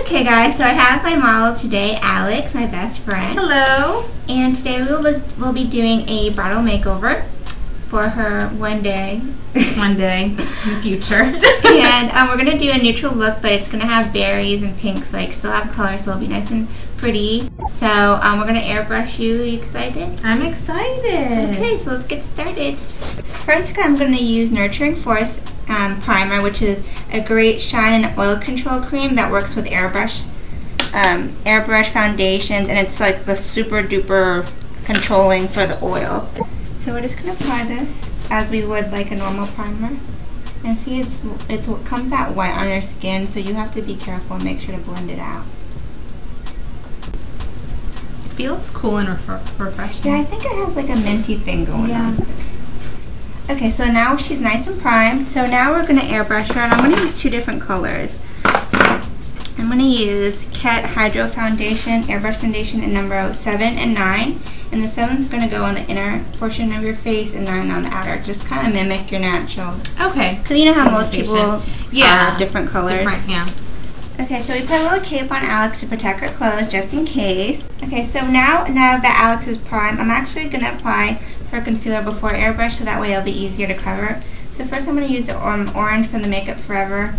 Okay guys, so I have my model today, Alex, my best friend. Hello. And today we'll be doing a bridal makeover for her one day. One day in the future. And we're going to do a neutral look, but it's going to have berries and pinks, like still have color, so it'll be nice and pretty. So we're going to airbrush you. Are you excited? I'm excited. Okay, so let's get started. First I'm going to use Nurturing Force Primer, which is a great shine and oil control cream that works with airbrush foundations, and it's like the super duper controlling for the oil. So we're just going to apply this as we would like a normal primer, and see it's what comes out white on your skin, so you have to be careful and make sure to blend it out. It feels cool and refreshing. Yeah, I think it has like a minty thing going on. Okay, so now she's nice and primed. So now we're going to airbrush her, and I'm going to use two different colors. I'm going to use Ket Hydro Foundation, Airbrush Foundation in number 7 and 9. And the 7's going to go on the inner portion of your face and 9 on the outer. Just kind of mimic your natural. Okay. Because you know how most people have different colors. Different, yeah. Okay, so we put a little cape on Alex to protect her clothes just in case. Okay, so now that Alex is primed, I'm actually going to apply her concealer before airbrush so that way it'll be easier to cover. So first I'm going to use the orange from the Makeup Forever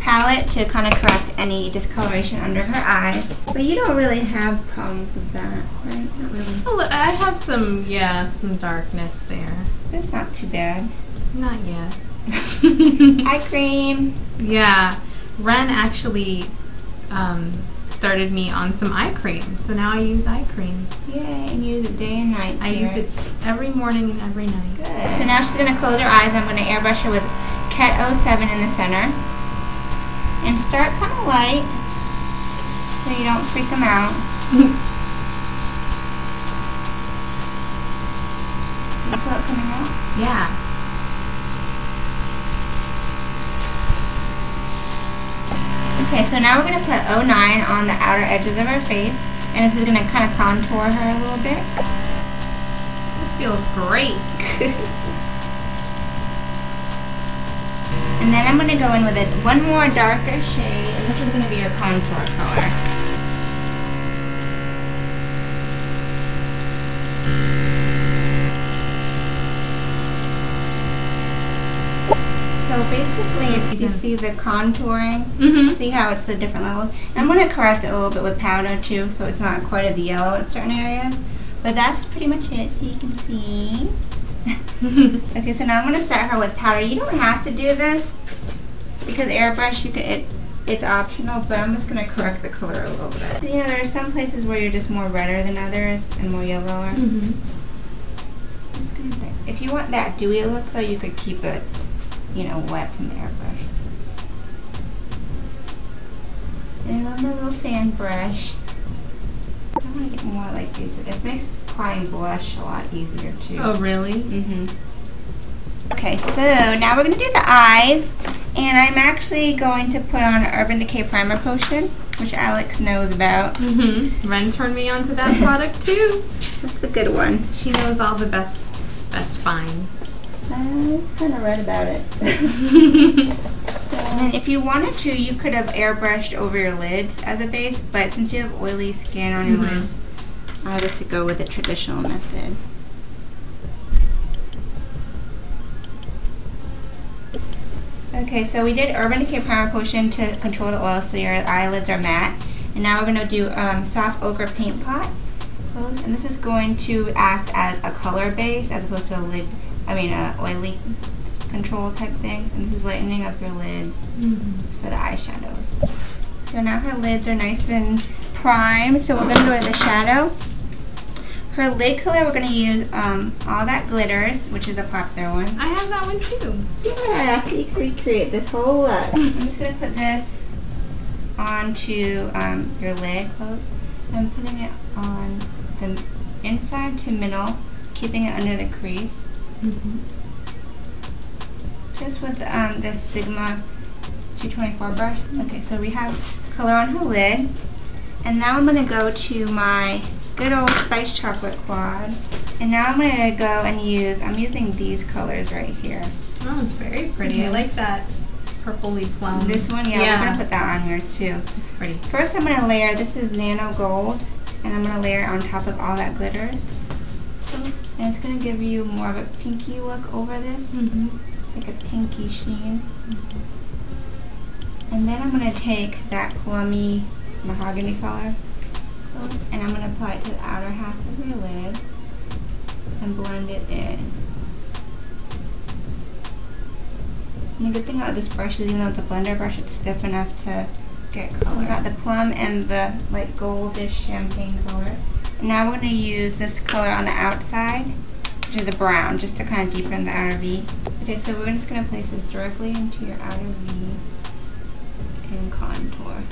palette to kind of correct any discoloration under her eye. But you don't really have problems with that, right? Not really. Oh, look, I have some, some darkness there. It's not too bad. Not yet. Eye cream. Yeah. Ren actually started me on some eye cream, so now I use eye cream. Yay, and you use it day and night. I use it every morning and every night. Good. So now she's going to close her eyes. I'm going to airbrush her with Ket 07 in the center. And start kind of light so you don't freak them out. You feel it coming out? Yeah. Okay, so now we're going to put 09 on the outer edges of her face, and this is going to kind of contour her a little bit. This feels great. And then I'm going to go in with one more darker shade, and this is going to be your contour color. So basically, if you see the contouring, see how it's the different levels. And I'm going to correct it a little bit with powder too, so it's not quite as yellow at certain areas. But that's pretty much it, so you can see. Okay, so now I'm going to set her with powder. You don't have to do this because airbrush, it's optional, but I'm just going to correct the color a little bit. You know, there are some places where you're just more redder than others and more yellower. If you want that dewy look, though, you could keep it, you know, wet from the airbrush. And I love my little fan brush. I want to get more like these. It makes applying blush a lot easier too. Oh really? Okay, so now we're going to do the eyes, and I'm actually going to put on an Urban Decay Primer Potion, which Alex knows about. Ren turned me onto that product too. That's a good one. She knows all the best finds. I kind of read about it. And if you wanted to, you could have airbrushed over your lids as a base, but since you have oily skin on your lids, I just go with the traditional method. Okay, so we did Urban Decay Primer Potion to control the oil so your eyelids are matte. And now we're going to do Soft Ochre Paint Pot. And this is going to act as a color base as opposed to a lid, oily control type thing. And this is lightening up your lid for the eyeshadows. So now her lids are nice and primed, so we're going to go to the shadow. Her lid color, we're going to use All That Glitters, which is a popular one. I have that one too. Yeah, so you can recreate this whole look. I'm just going to put this onto your lid. I'm putting it on the inside to middle, keeping it under the crease. Just with this Sigma 224 brush. Okay, so we have color on her lid. And now I'm going to go to my good old Spice Chocolate Quad. And now I'm going to go and use, I'm using these colors right here. Oh, it's very pretty. I like that. purpley plum. This one, yeah, we're gonna put that on yours too. It's pretty. First, I'm gonna layer. This is Nano Gold, and I'm gonna layer on top of All That Glitters, and it's gonna give you more of a pinky look over this, like a pinky sheen. And then I'm gonna take that plummy mahogany color, and I'm gonna apply it to the outer half of your lid and blend it in. And the good thing about this brush is even though it's a blender brush, it's stiff enough to get color. We got the plum and the like goldish champagne color. And now we're going to use this color on the outside, which is a brown, just to kind of deepen the outer V. Okay, so we're just going to place this directly into your outer V and contour.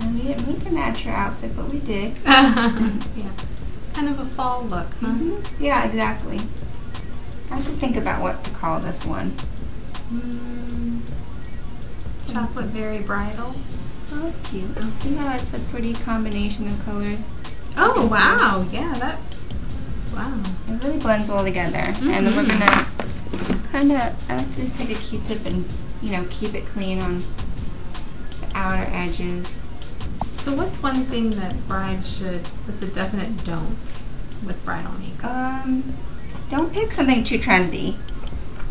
And we didn't mean to match your outfit, but we did. Yeah. Kind of a fall look, huh? Yeah, exactly. I have to think about what to call this one. Chocolate berry bridal. Oh, that's cute. You know, it's a pretty combination of colors. Oh, wow. Yeah, that... Wow. It really blends well together. And then we're going to kind of... I like to just take a Q-tip and, you know, keep it clean on the outer edges. So what's one thing that brides should, what's a definite don't with bridal makeup? Don't pick something too trendy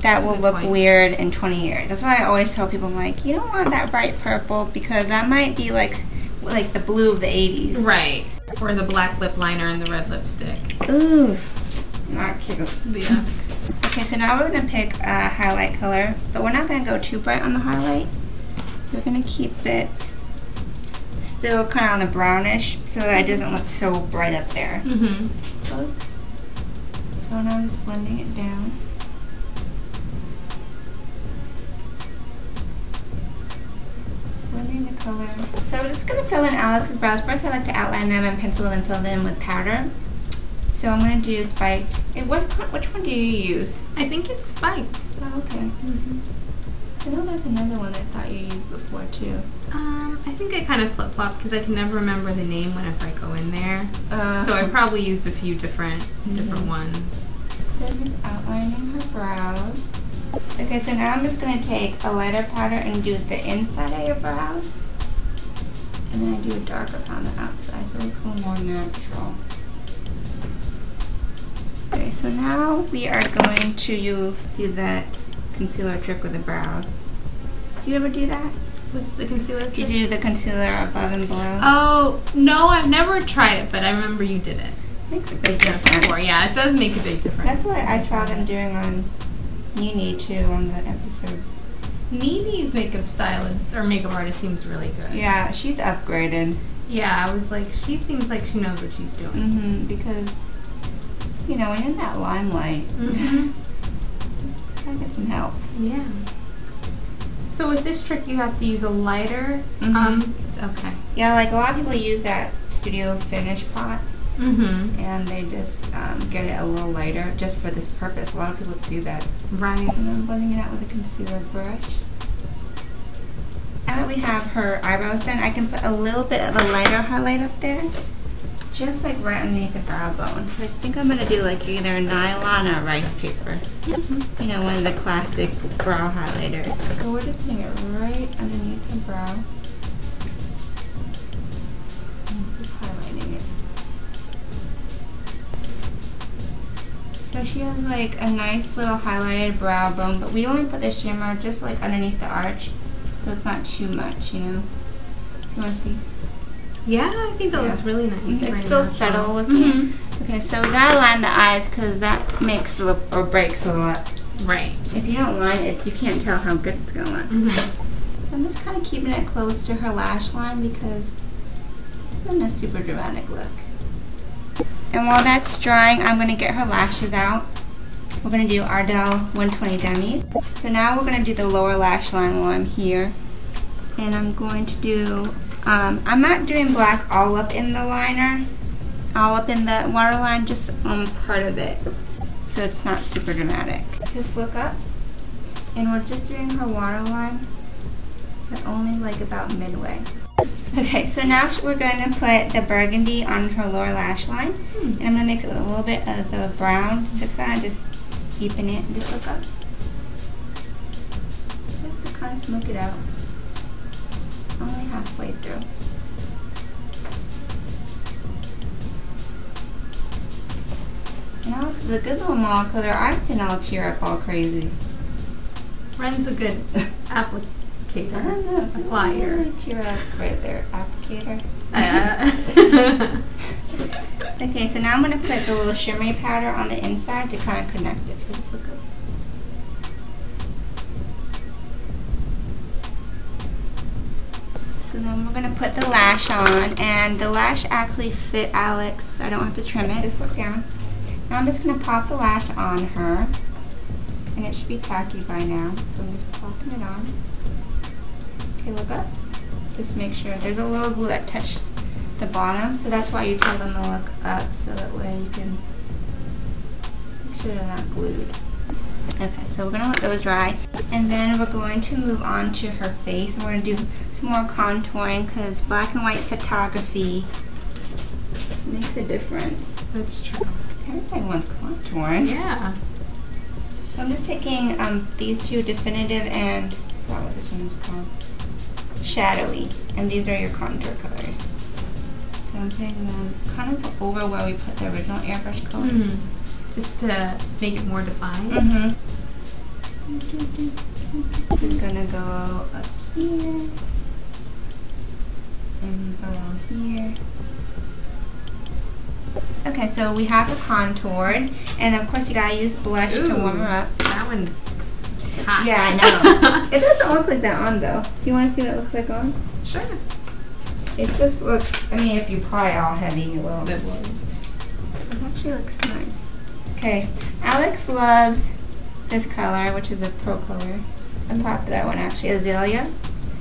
that will look weird in 20 years. That's why I always tell people, I'm like, you don't want that bright purple because that might be like the blue of the 80s. Right. Or the black lip liner and the red lipstick. Ooh, not cute. Yeah. Okay, so now we're gonna pick a highlight color, but we're not gonna go too bright on the highlight. We're gonna keep it still kind of on the brownish, so that it doesn't look so bright up there. So now I'm just blending it down. Blending the color. So I'm just going to fill in Alex's brows. First I like to outline them and pencil and fill them in with powder. So I'm going to do spiked. And which one do you use? I think it's spiked. Oh, okay. I know there's another one I thought you used before too. I think I kind of flip-flop because I can never remember the name whenever I go in there. So I probably used a few different ones. So I'm just outlining her brows. Okay, so now I'm just going to take a lighter powder and do the inside of your brows. And then I do a darker on the outside so it looks a little more natural. Okay, so now we are going to do that concealer trick with the brow. Do you ever do that? What's the concealer trick? You do the concealer above and below. Oh, no, I've never tried it, but I remember you did it. Makes a big difference. Before. Yeah, it does make a big difference. That's what I saw them doing on Nini too on the episode. Nini's makeup stylist, or makeup artist, seems really good. Yeah, she's upgraded. Yeah, I was like, she seems like she knows what she's doing. Because, you know, when you're in that limelight, I get some help. Yeah. So with this trick, you have to use a lighter. Okay. Yeah, like a lot of people use that Studio Finish pot, and they just get it a little lighter just for this purpose. A lot of people do that. Right. And I'm blending it out with a concealer brush. Now that we have her eyebrows done, I can put a little bit of a lighter highlight up there, just like right underneath the brow bone. So I think I'm gonna do like either nylon or rice paper. You know, one of the classic brow highlighters. So we're just putting it right underneath the brow. And just highlighting it. So she has like a nice little highlighted brow bone, but we only put the shimmer just like underneath the arch, so it's not too much, you know. You wanna see? Yeah, I think that looks really nice. It's still subtle looking. Okay, so we gotta line the eyes because that makes a look or breaks a lot. Right. If you don't line it, you can't tell how good it's gonna look. So I'm just kind of keeping it close to her lash line because it's not a super dramatic look. And while that's drying, I'm gonna get her lashes out. We're gonna do Ardell 120 Dummies. So now we're gonna do the lower lash line while I'm here, and I'm going to do. I'm not doing black all up in the liner, all up in the waterline, just on part of it, so it's not super dramatic. Just look up, and we're just doing her waterline, but only like about midway. Okay, so now we're going to put the burgundy on her lower lash line. And I'm going to mix it with a little bit of the brown to kind of just deepen it and just look up. Just to kind of smoke it out. Only halfway through. Now it's a good little mall because her eyes didn't all tear up all crazy. Ren's a good applicator. I don't know. Applier. Really tear up right there. Applicator. Okay, so now I'm going to put the little shimmery powder on the inside to kind of connect it. So let's look up. So then we're going to put the lash on, and the lash actually fit Alex. I don't have to trim it. Just look down. Now I'm just going to pop the lash on her, and it should be tacky by now, so I'm just popping it on. Okay, look up. Just make sure. There's a little glue that touches the bottom, so that's why you tell them to look up, so that way you can make sure they're not glued. Okay, so we're going to let those dry, and then we're going to move on to her face, and we're going to do some more contouring, because black and white photography makes a difference. That's true. Everything wants contouring. Yeah. So I'm just taking these two, definitive and, I forgot what this one was called, shadowy. And these are your contour colors. So I'm putting them kind of over where we put the original airbrush color. Just to make it more defined. Just gonna go up here. And along here. Okay, so we have it contoured, and of course you gotta use blush to warm her up. That one's hot. Yeah, I know. It doesn't look like that on though. You want to see what it looks like on? Sure. It just looks, I mean, if you apply it all heavy, you will. It will. It actually looks nice. Okay, Alex loves this color, which is a pro color. A popular one actually, Azalea.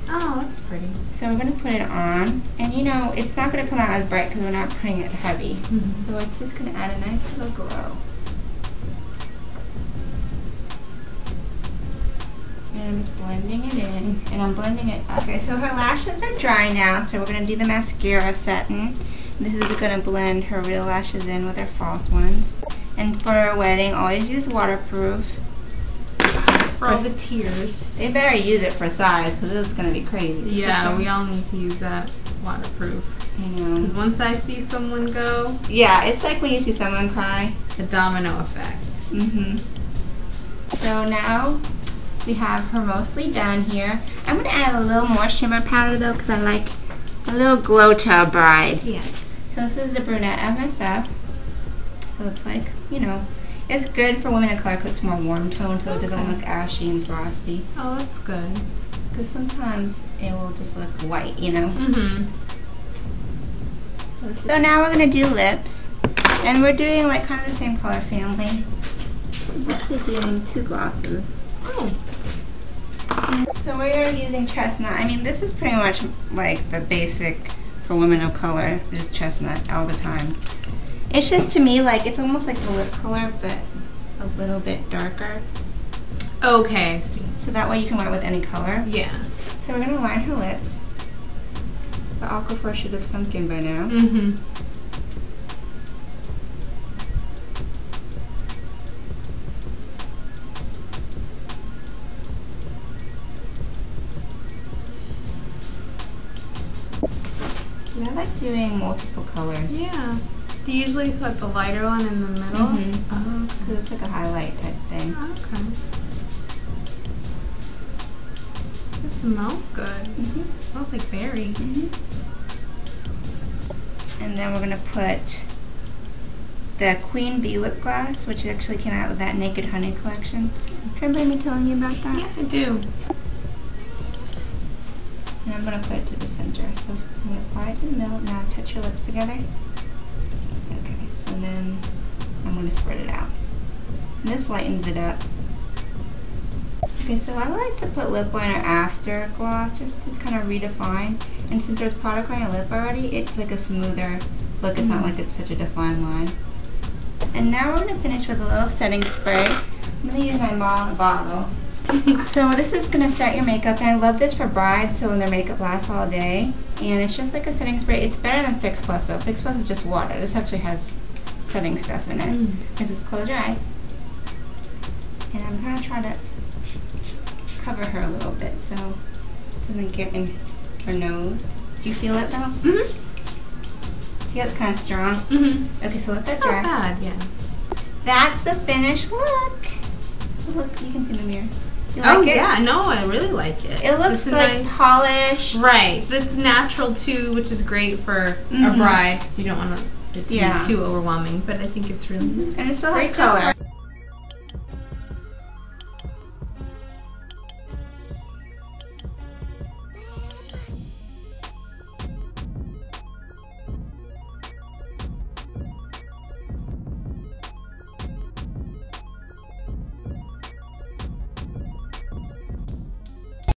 Oh, that's pretty. So we're going to put it on, and you know, it's not going to come out as bright because we're not putting it heavy. So it's just going to add a nice little glow. And I'm just blending it in, and I'm blending it up. Okay, so her lashes are dry now, so we're going to do the mascara setting. This is going to blend her real lashes in with her false ones. And for her wedding, always use waterproof. For all the tears. They better use it for size, because this is going to be crazy. Yeah, okay. We all need to use that waterproof. I know. Once I see someone go... Yeah, it's like when you see someone cry. The domino effect. So now we have her mostly done here. I'm going to add a little more shimmer powder, though, because I like a little glow to a bride. Yes. So this is the Brunette MSF. So it's like, you know... It's good for women of color because it's more warm tone, so it doesn't look ashy and frosty. Oh, that's good. Because sometimes it will just look white, you know? So now we're going to do lips. And we're doing like kind of the same color family. I'm actually doing two glosses. Oh. So we're using chestnut. I mean, this is pretty much like the basic for women of color, just chestnut all the time. It's just, to me, like, it's almost like the lip color, but a little bit darker. Okay. So that way you can wear it with any color. Yeah. So we're going to line her lips. The aquifer should have sunk in by now. I like doing multiple colors. Yeah. Do you usually put the lighter one in the middle? Oh, because it's like a highlight type thing. Okay. It smells good. It smells like berry. And then we're going to put the Queen Bee Lip Glass, which actually came out with that Naked Honey collection. Do you remember me telling you about that? Yes, I do. And I'm going to put it to the center. So I'm going to apply it in the middle. Now touch your lips together. And then I'm going to spread it out. And this lightens it up. Okay, so I like to put lip liner after gloss just to kind of redefine. And since there's product on your lip already, it's like a smoother look. It's not like it's such a defined line. And now we're going to finish with a little setting spray. I'm going to use my mom bottle. So this is going to set your makeup, and I love this for brides, so when their makeup lasts all day. and it's just like a setting spray. It's better than Fix Plus, though. Fix Plus is just water. This actually has setting stuff in it. I just close your eyes, and I'm gonna try to cover her a little bit so it doesn't get in her nose. Do you feel it though? Mm-hmm. Do you feel it's kind of strong? Mm-hmm. Okay, so let that dry. Not bad, yeah. That's the finished look. Look, you can see the mirror. You like it? Yeah, no, I really like it. It looks like polished. Right, it's natural too, which is great for a bride because you don't want it to be too overwhelming. But I think it's really and it's a great color.